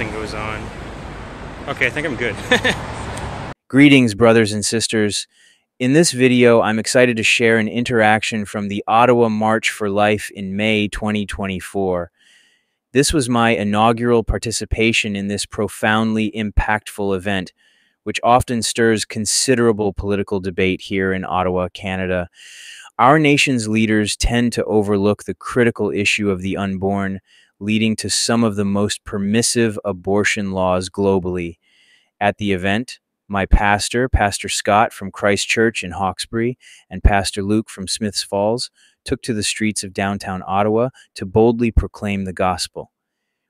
dancing goes on. Okay, I think I'm good. Greetings, brothers and sisters. In this video, I'm excited to share an interaction from the Ottawa March for Life in May 2024. This was my inaugural participation in this profoundly impactful event, which often stirs considerable political debate here in Ottawa, Canada. Our nation's leaders tend to overlook the critical issue of the unborn, leading to some of the most permissive abortion laws globally. At the event, my pastor, Pastor Scott from Christ Church in Hawkesbury, and Pastor Luke from Smith's Falls, took to the streets of downtown Ottawa to boldly proclaim the gospel.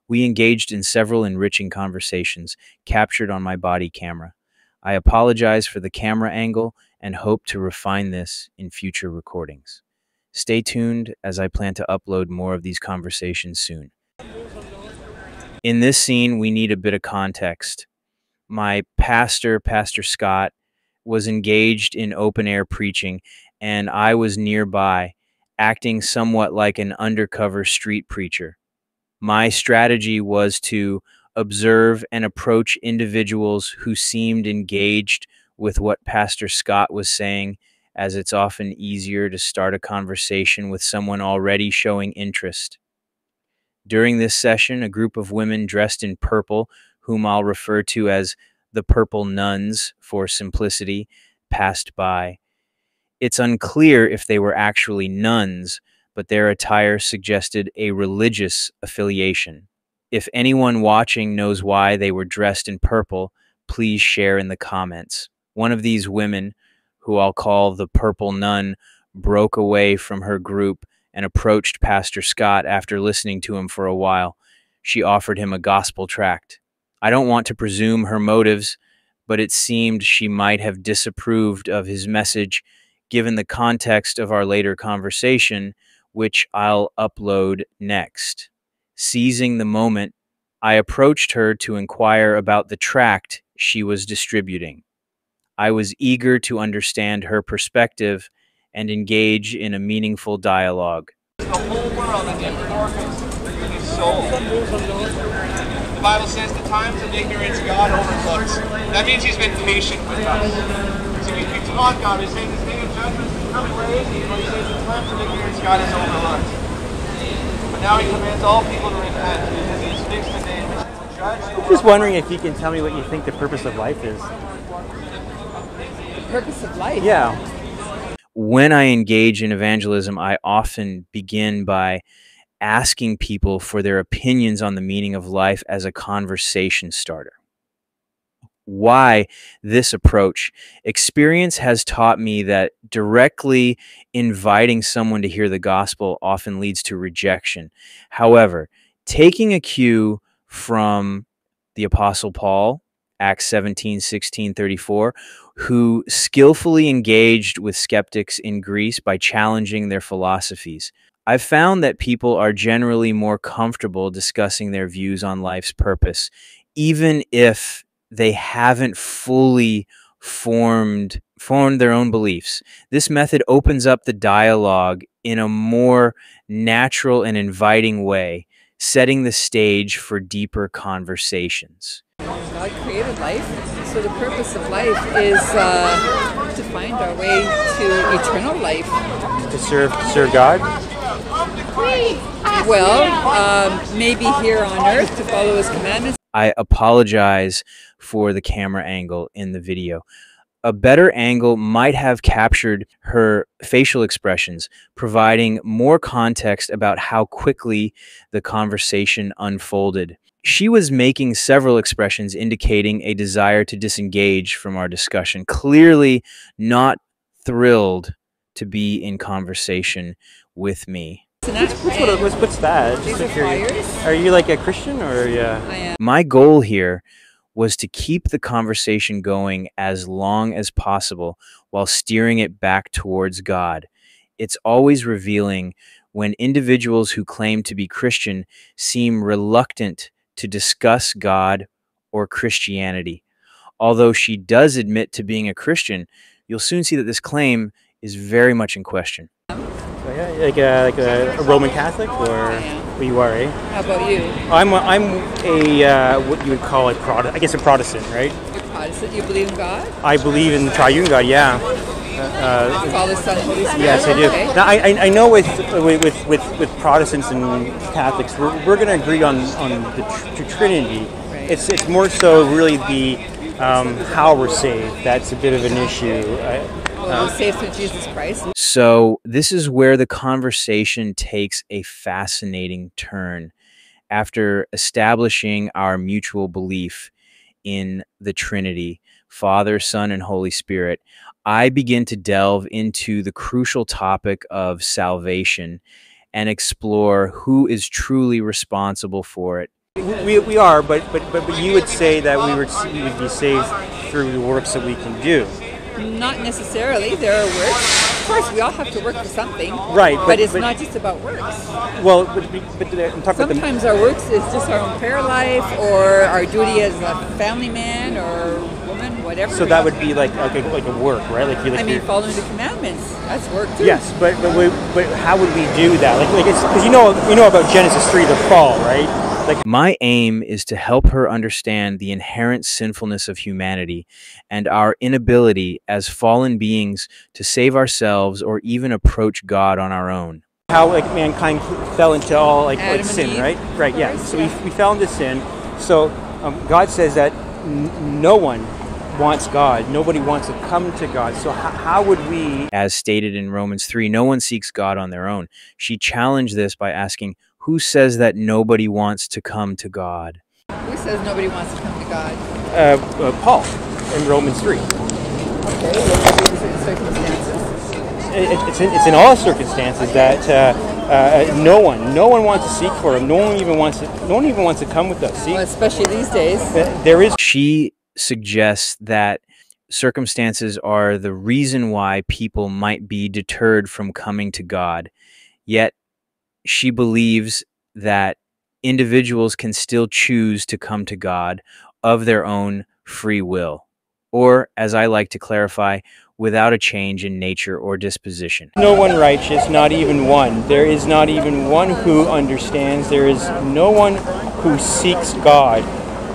We engaged in several enriching conversations captured on my body camera. I apologize for the camera angle and hope to refine this in future recordings. Stay tuned as I plan to upload more of these conversations soon. In this scene, we need a bit of context. My pastor, Pastor Scott, was engaged in open-air preaching, and I was nearby, acting somewhat like an undercover street preacher. My strategy was to observe and approach individuals who seemed engaged with what Pastor Scott was saying, as it's often easier to start a conversation with someone already showing interest. During this session, a group of women dressed in purple, whom I'll refer to as the Purple Nuns for simplicity, passed by. It's unclear if they were actually nuns, but their attire suggested a religious affiliation. If anyone watching knows why they were dressed in purple, please share in the comments. One of these women, who I'll call the Purple Nun, broke away from her group and approached Pastor Scott after listening to him for a while. She offered him a gospel tract. I don't want to presume her motives, but it seemed she might have disapproved of his message given the context of our later conversation, which I'll upload next. Seizing the moment, I approached her to inquire about the tract she was distributing. I was eager to understand her perspective and engage in a meaningful dialogue. The whole world is in orphans, the soul. The Bible says the times of ignorance God overlooks. That means he's been patient with us. So we taught God, he's saying this thing of judgment is coming where is he? He says the times of ignorance God has overlooked. But now he commands all people to repent because he's fixed the day in which he will judge the world. I'm just wondering if you can tell me what you think the purpose of life is. Purpose of life. Yeah. When I engage in evangelism, I often begin by asking people for their opinions on the meaning of life as a conversation starter. Why this approach? Experience has taught me that directly inviting someone to hear the gospel often leads to rejection. However, taking a cue from the Apostle Paul, Acts 17:16-34, who skillfully engaged with skeptics in Greece by challenging their philosophies. I've found that people are generally more comfortable discussing their views on life's purpose, even if they haven't fully formed their own beliefs. This method opens up the dialogue in a more natural and inviting way, setting the stage for deeper conversations. God created life, so the purpose of life is to find our way to eternal life. To serve God? Well, maybe here on earth to follow his commandments. I apologize for the camera angle in the video. A better angle might have captured her facial expressions, providing more context about how quickly the conversation unfolded. She was making several expressions indicating a desire to disengage from our discussion, clearly not thrilled to be in conversation with me. What's that? Just like are you like a Christian or yeah? I am. My goal here was to keep the conversation going as long as possible while steering it back towards God. It's always revealing when individuals who claim to be Christian seem reluctant to discuss God or Christianity. Although she does admit to being a Christian, you'll soon see that this claim is very much in question. Like a Roman Catholic or... You are, eh? How about you? I'm a what you would call a Protestant, right? You're Protestant. You believe in God? I believe in the Triune God. Yeah. Father, Son, Holy Spirit. Yes, I do. Okay. Now, I know with Protestants and Catholics, we're going to agree on the Trinity. Right. It's more so really the how we're saved. That's a bit of an issue. We're saved through Jesus Christ. So this is where the conversation takes a fascinating turn after establishing our mutual belief in the Trinity, Father, Son, and Holy Spirit. I begin to delve into the crucial topic of salvation and explore who is truly responsible for it. We are, but you would say that we would be saved through the works that we can do. Not necessarily. There are works. Of course, we all have to work for something. Right. But it's not just about works. Well, but sometimes our works is just our own prayer life or our duty as a family man or woman, whatever. So that would be like a work, right? Like you. Like I mean, following the commandments. That's work too. Yes, but how would we do that? Like it's because you know about Genesis 3, the fall, right? My aim is to help her understand the inherent sinfulness of humanity and our inability as fallen beings to save ourselves or even approach God on our own. How mankind fell into all sin, right? Right, yeah. So we fell into sin. So God says that no one wants God. Nobody wants to come to God. So how would we... As stated in Romans 3, no one seeks God on their own. She challenged this by asking, who says that nobody wants to come to God? Who says nobody wants to come to God? Paul in Romans 3. Okay, circumstances. It's in all circumstances that no one wants to seek for him. No one even wants to come with us. See? Well, especially these days. She suggests that circumstances are the reason why people might be deterred from coming to God. Yet she believes that individuals can still choose to come to God of their own free will, or, as I like to clarify, without a change in nature or disposition. No one righteous, not even one. There is not even one who understands. There is no one who seeks God.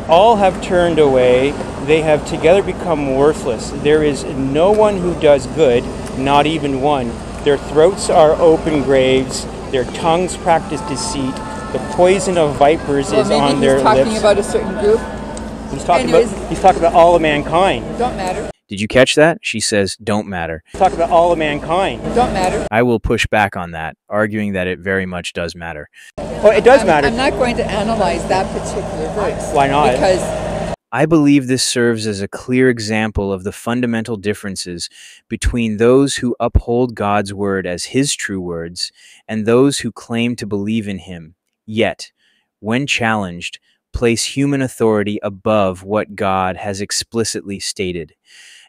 All have turned away. They have together become worthless. There is no one who does good, not even one. Their throats are open graves. Their tongues practice deceit. The poison of vipers is on their lips. Well, maybe he's talking about a certain group. He's talking about all of mankind. Don't matter. Did you catch that? She says, don't matter. Talk about all of mankind. Don't matter. I will push back on that, arguing that it very much does matter. Well, it does matter. I'm not going to analyze that particular verse. Why not? Because I believe this serves as a clear example of the fundamental differences between those who uphold God's word as his true words and those who claim to believe in him, yet, when challenged, place human authority above what God has explicitly stated.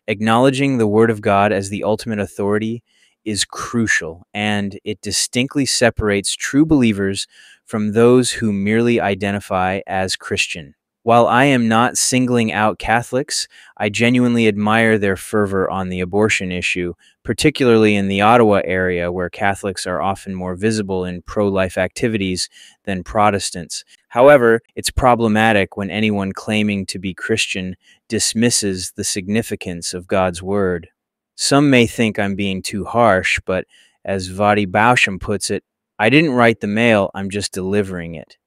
Acknowledging the word of God as the ultimate authority is crucial, and it distinctly separates true believers from those who merely identify as Christian. While I am not singling out Catholics, I genuinely admire their fervor on the abortion issue, particularly in the Ottawa area where Catholics are often more visible in pro-life activities than Protestants. However, it's problematic when anyone claiming to be Christian dismisses the significance of God's word. Some may think I'm being too harsh, but as Voddie Baucham puts it, I didn't write the mail, I'm just delivering it.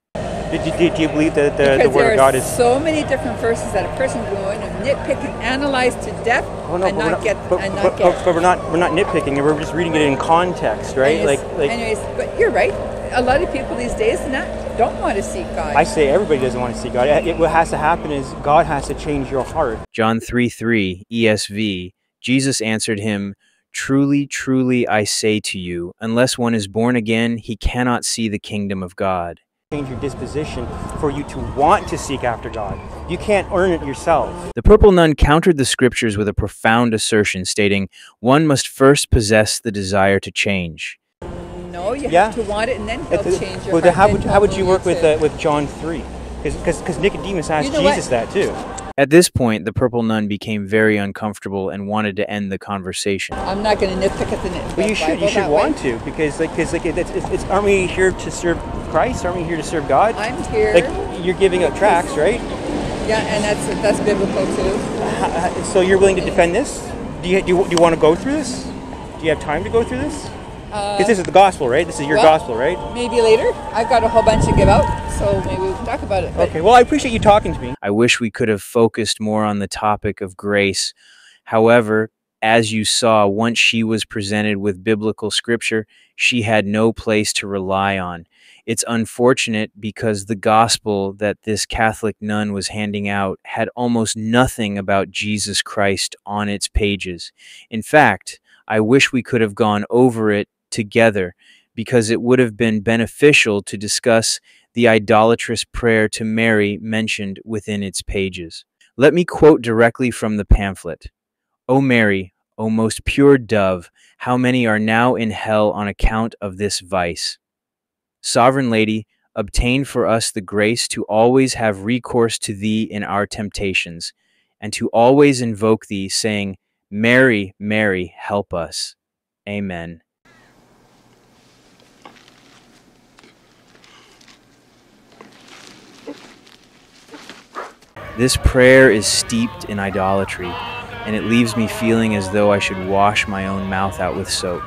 Do you believe that the Word of God is... so many different verses that a person can go in and nitpick and analyze to death and not get... But we're not nitpicking, and we're just reading it in context, right? Anyways, but you're right. A lot of people these days don't want to seek God. I say everybody doesn't want to seek God. What has to happen is God has to change your heart. John 3:3, ESV, Jesus answered him, "Truly, truly, I say to you, unless one is born again, he cannot see the kingdom of God." Change your disposition for you to want to seek after God. You can't earn it yourself. The Purple Nun countered the scriptures with a profound assertion, stating, one must first possess the desire to change. No, you have to want it and then he'll change your heart. How would you work with John 3? Because Nicodemus asked Jesus that too. At this point, the Purple Nun became very uncomfortable and wanted to end the conversation. I'm not going to nitpick at the Bible. Well, you should want to, because aren't we here to serve Christ? Aren't we here to serve God? I'm here. Like, you're giving up tracts, right? Yeah, and that's biblical too. So you're willing to defend this? Do you want to go through this? Do you have time to go through this? Because this is the gospel, right? This is your gospel, right? Maybe later. I've got a whole bunch to give out, so maybe we can talk about it. Okay, well, I appreciate you talking to me. I wish we could have focused more on the topic of grace. However, as you saw, once she was presented with biblical scripture, she had no place to rely on. It's unfortunate because the gospel that this Catholic nun was handing out had almost nothing about Jesus Christ on its pages. In fact, I wish we could have gone over it together, because it would have been beneficial to discuss the idolatrous prayer to Mary mentioned within its pages. Let me quote directly from the pamphlet. "O Mary, O most pure dove, how many are now in hell on account of this vice? Sovereign Lady, obtain for us the grace to always have recourse to Thee in our temptations, and to always invoke Thee, saying, Mary, Mary, help us. Amen." This prayer is steeped in idolatry, and it leaves me feeling as though I should wash my own mouth out with soap.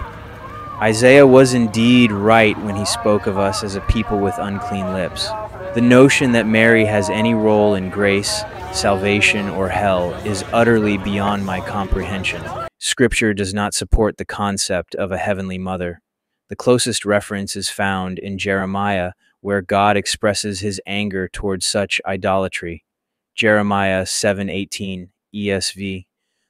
Isaiah was indeed right when he spoke of us as a people with unclean lips. The notion that Mary has any role in grace, salvation, or hell is utterly beyond my comprehension. Scripture does not support the concept of a heavenly mother. The closest reference is found in Jeremiah, where God expresses his anger towards such idolatry. Jeremiah 7:18, ESV.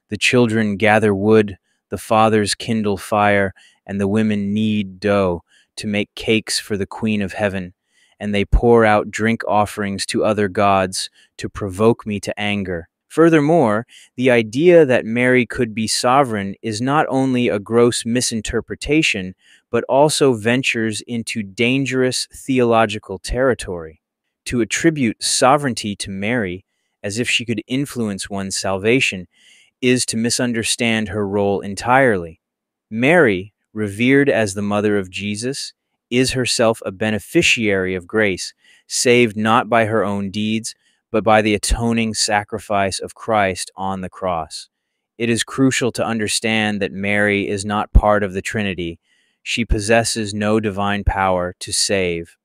"The children gather wood, the fathers kindle fire, and the women knead dough to make cakes for the Queen of Heaven. And they pour out drink offerings to other gods to provoke me to anger." Furthermore, the idea that Mary could be sovereign is not only a gross misinterpretation, but also ventures into dangerous theological territory. To attribute sovereignty to Mary, as if she could influence one's salvation, is to misunderstand her role entirely. Mary, revered as the mother of Jesus, is herself a beneficiary of grace, saved not by her own deeds, but by the atoning sacrifice of Christ on the cross. It is crucial to understand that Mary is not part of the Trinity. She possesses no divine power to save.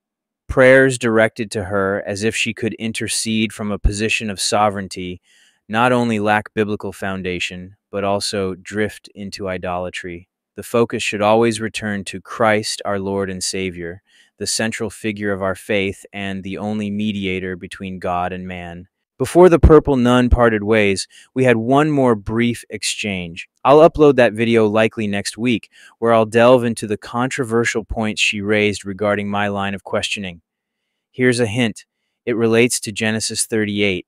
Prayers directed to her as if she could intercede from a position of sovereignty not only lack biblical foundation, but also drift into idolatry. The focus should always return to Christ, our Lord and Savior, the central figure of our faith and the only mediator between God and man. Before the purple nun parted ways, we had one more brief exchange. I'll upload that video likely next week, where I'll delve into the controversial points she raised regarding my line of questioning. Here's a hint. It relates to Genesis 38.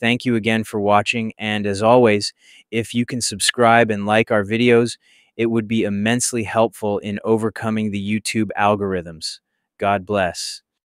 Thank you again for watching, and as always, if you can subscribe and like our videos, it would be immensely helpful in overcoming the YouTube algorithms. God bless.